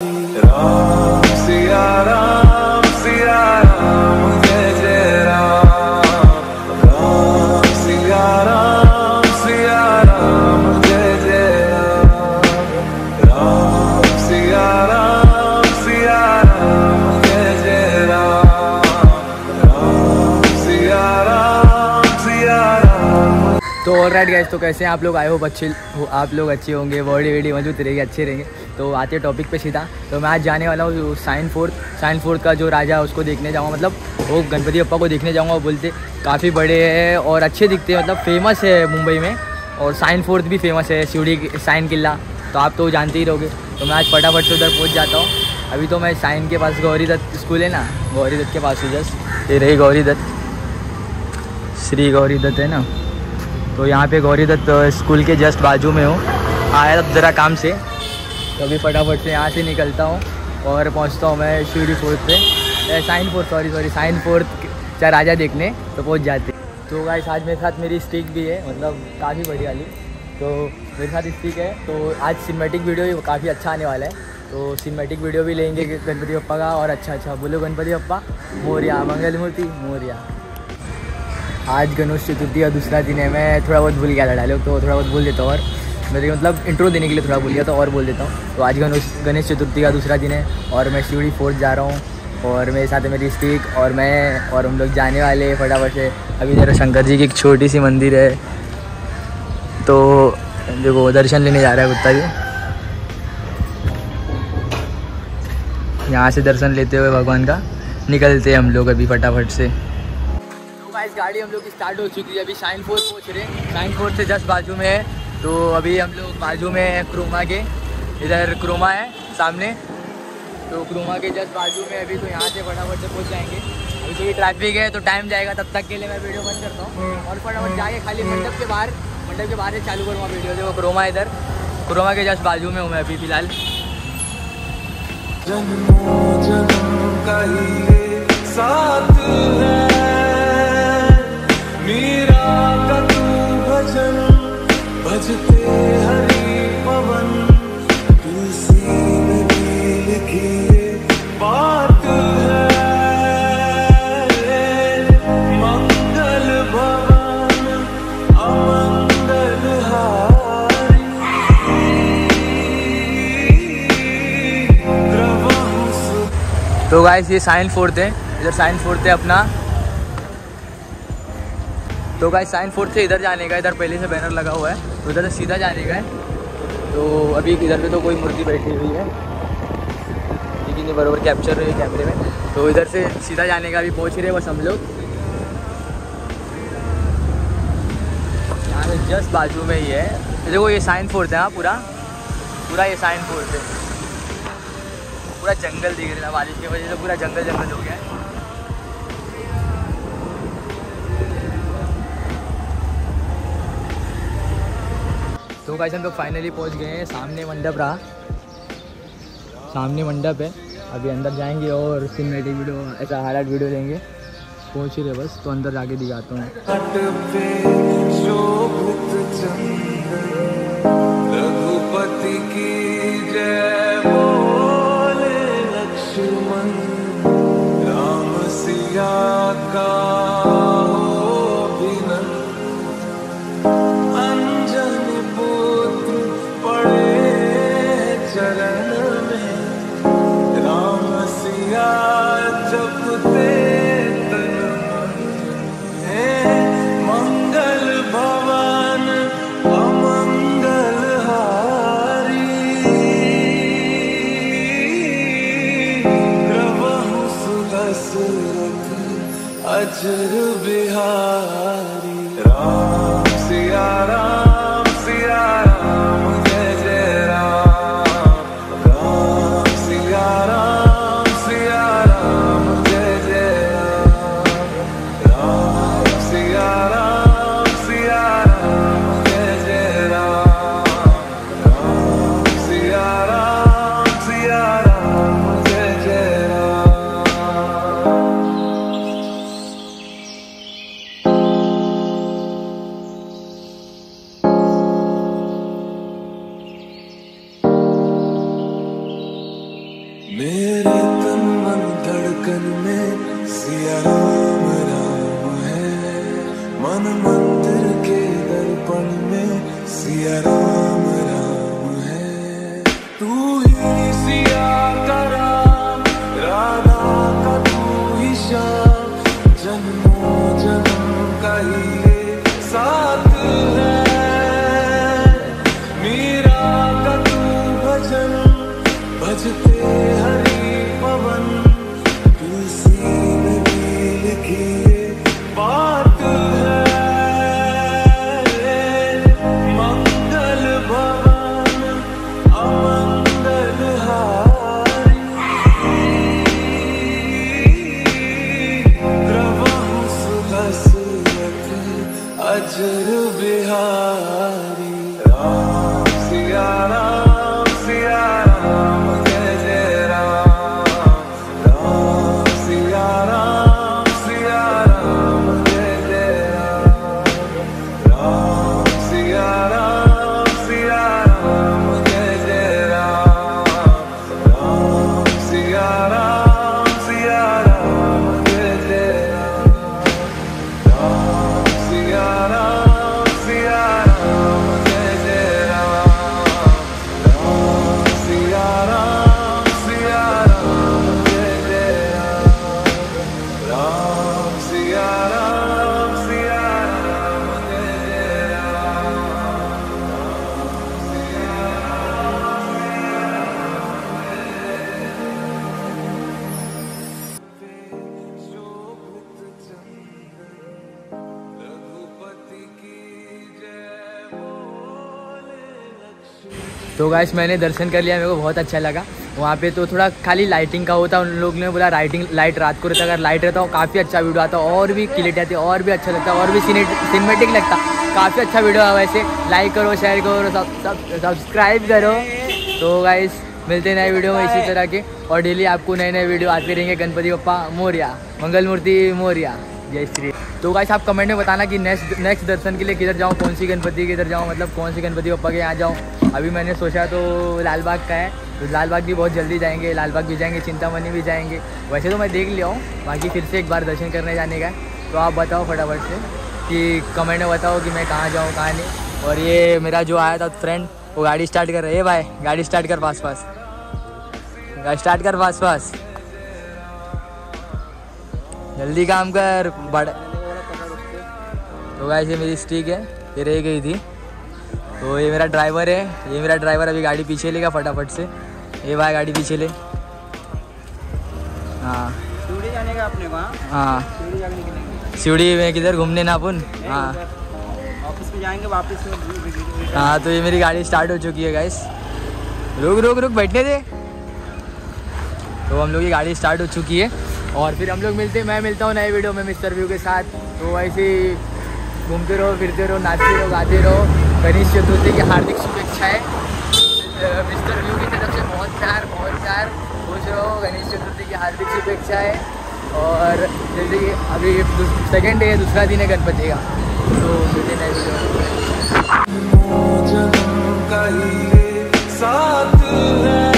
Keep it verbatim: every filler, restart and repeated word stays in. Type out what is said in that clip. तो all right guys, तो कैसे हैं आप लोग? आई होप अच्छे आप लोग अच्छे होंगे, बॉडी वीडी मजबूत रहेगी, अच्छे रहेंगे। तो आते हैं टॉपिक पे सीधा। तो मैं आज जाने वाला हूँ साइन फोर्ट साइन फोर्ट का जो राजा है उसको देखने जाऊँगा, मतलब वो गणपति बप्पा को देखने जाऊँगा। वो बोलते काफ़ी बड़े हैं और अच्छे दिखते हैं, मतलब फेमस है मुंबई में। और साइन फोर्ट भी फेमस है, शिवडी साइन किला, तो आप तो जानते ही रहोगे। तो मैं आज फटाफट से उधर पहुँच जाता हूँ। अभी तो मैं साइन के पास, गौरी दत्त स्कूल है ना, गौरी दत्त के पास हूँ। जस्ट ये रही गौरी दत्त, श्री गौरी दत्त है ना, तो यहाँ पे गौरी दत्त स्कूल के जस्ट बाजू में हूँ। आया अब ज़रा काम से, तो अभी फटाफट से यहाँ से निकलता हूँ और पहुँचता हूँ मैं शिवडी फोर्ट पे, Sion fort sorry sorry Sion fort चा राजा देखने तो पहुँच जाते। तो गाइस आज मेरे साथ मेरी स्टिक भी है, मतलब काफ़ी बड़ी वाली, तो मेरे साथ स्टिक है। तो आज सिनेमैटिक वीडियो भी काफ़ी अच्छा आने वाला है, तो सिनेमैटिक वीडियो भी लेंगे गणपति बप्पा का। और अच्छा अच्छा बोलो गणपति बप्पा मोरिया, मंगल मूर्ति मोरिया। आज गणेश चतुर्थी का दूसरा दिन है, मैं थोड़ा बहुत भूल गया था डायलॉग, तो थोड़ा बहुत बोल देता हूँ। और मेरे मतलब इंट्रो देने के लिए थोड़ा भूल गया था और बोल देता हूँ। तो आज गणेश गणेश चतुर्थी का दूसरा दिन है और मैं शिवडी फोर्ट जा रहा हूँ और मेरे साथ है मेरी स्टिक और मैं, और हम लोग जाने वाले फटाफट से। अभी जरा शंकर जी की एक छोटी सी मंदिर है, तो देखो दर्शन लेने जा रहा है कुत्ता जी। यहाँ से दर्शन लेते हुए भगवान का निकलते हैं हम लोग अभी फटाफट से। गाड़ी हम लोग की स्टार्ट हो चुकी है, अभी साइन फोर्ट पहुँच रहे हैं। साइन फोर्ट से जस्ट बाजू में है, तो अभी हम लोग बाजू में है क्रोमा के, इधर क्रोमा है सामने, तो क्रोमा के जस्ट बाजू में अभी। तो यहाँ से फटाफट से पहुँच जाएंगे। अभी क्योंकि ट्रैफिक है तो टाइम जाएगा, तब तक के लिए मैं वीडियो बंद करता हूँ और फटाफट जाके खाली मंडप के बाहर मंडप के बाहर से चालू करूँगा वीडियो। देखो क्रोमा, इधर क्रोमा के जस्ट बाजू में हूँ मैं अभी फिलहाल। बजते हरी पवन तुलसी ने लिखी बात है, मंगल भवन अमंगल हारी। तो गाइस ये साइन फोर्ट है, इधर साइन फोर्ट है अपना। तो गाइस साइन फोर्ट से इधर जाने का, इधर पहले से बैनर लगा हुआ है, तो इधर से सीधा जाने का है। तो अभी इधर पे तो कोई मूर्ति बैठी हुई है, लेकिन ये बराबर कैप्चर हुई है कैमरे में। तो इधर से सीधा जाने का, अभी पहुँच रहे बस हम लोग। यहाँ से जस्ट बाजू में ही है, देखो ये साइन फोर्ट है। हाँ पूरा पूरा ये साइन फोर्ट है, पूरा जंगल दिख रहा है बारिश की वजह से, पूरा जंगल जंगल हो गया है। तो गाइस हम लोग फाइनली पहुंच गए हैं, सामने मंडप रहा, सामने मंडप है। अभी अंदर जाएंगे और सिनेमैटिक वीडियो, ऐसा हाईलाइट वीडियो लेंगे। पहुंच ही रहे बस, तो अंदर जाके दिखाता हूँ। रघुपति की जय बोले लक्ष्मण, राम सिया का अजर बिहारी, राम सिया राम सिया राम जय जय राम, राम सिया राम सिया राम जय जय राम, राम सिया राम सिया राम जय जय राम, राम सिया राम सिया राम जय जय राम। मेरे तन मन धड़कन में सिया राम राम है, मन मंदिर के दर्पण में सिया राम राम है। तू ही सिया का राम, राधा का तू ही श्याम, जन्मों जन्म का ही साथ है। मीरा का तू भजन भजते हरि पवन, तुलसी ने भी लिखी ये बात है। मंगल भवन अमंगल हारी, द्रवहु सुख सुमति अजर बिहारी। राम सिया राम सिया राम, तो गाइस मैंने दर्शन कर लिया, मेरे को बहुत अच्छा लगा। वहाँ पे तो थोड़ा खाली लाइटिंग का होता, उन लोगों ने बोला लाइटिंग लाइट रात को रहता, अगर लाइट रहता हो काफ़ी अच्छा वीडियो आता, और भी क्लियर आती, और भी अच्छा लगता, और भी सिनेमेटिक लगता। काफ़ी अच्छा वीडियो है वैसे। लाइक करो, शेयर करो, सब सब सब्सक्राइब करो। तो गाइस मिलते हैं नए वीडियो में इसी तरह के, और डेली आपको नए नए वीडियो आते रहेंगे। गणपति बप्पा मोरिया, मंगल मूर्ति मोरिया, जय श्री। तो गाइस आप कमेंट में बताना कि नेक्स्ट नेक्स्ट दर्शन के लिए किधर जाऊँ, कौन सी गणपति किधर जाऊँ, मतलब कौन सी गणपति बप्पा के यहाँ जाऊँ। अभी मैंने सोचा तो लालबाग का है, तो लालबाग भी बहुत जल्दी जाएंगे, लालबाग भी जाएंगे, चिंतामणि भी जाएंगे। वैसे तो मैं देख लिया हूँ, बाकी फिर से एक बार दर्शन करने जाने का। तो आप बताओ फटाफट से कि कमेंट में बताओ कि मैं कहाँ जाऊँ कहाँ नहीं। और ये मेरा जो आया था फ्रेंड, वो गाड़ी स्टार्ट कर रहा है। भाई गाड़ी स्टार्ट कर, पास पास गाड़ी स्टार्ट कर, पास पास जल्दी काम कर बड़ा। तो गाइस ये मेरी स्टिक है, ये रह गई थी। तो ये मेरा ड्राइवर है, ये मेरा ड्राइवर अभी गाड़ी पीछे लेगा फटाफट से। ये भाई गाड़ी पीछे ले। हाँ शिवड़ी जाने का अपने को। हाँ शिवड़ी में किधर घूमने ना अपन। हाँ ऑफिस में जाएंगे वापस। हाँ तो ये मेरी गाड़ी स्टार्ट हो चुकी है गाइस। रुक रुक रुक बैठने दे। तो हम लोग की गाड़ी स्टार्ट हो चुकी है, और फिर हम लोग मिलते हैं, मैं मिलता हूँ नए वीडियो में मिस्टर व्यू के साथ। तो ऐसे घूमते रहो, फिरते रहो, नाचते रहो, गाते रहो। गणेश चतुर्थी की हार्दिक शुभकामनाएं। मिस्टर व्यू की तरफ से बहुत प्यार बहुत प्यार पूछ रहो। गणेश चतुर्थी की हार्दिक शुभकामनाएं। और जैसे कि अभी सेकेंड डे है, दूसरा दिन है गणपति का। तो मिलते नए वीडियो में।